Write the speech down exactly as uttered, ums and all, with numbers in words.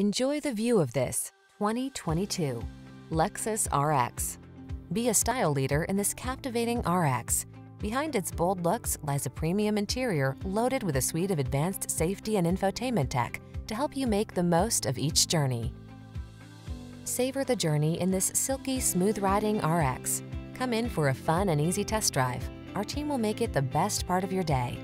Enjoy the view of this twenty twenty-two Lexus R X. Be a style leader in this captivating R X. Behind its bold looks lies a premium interior loaded with a suite of advanced safety and infotainment tech to help you make the most of each journey. Savor the journey in this silky, smooth-riding R X. Come in for a fun and easy test drive. Our team will make it the best part of your day.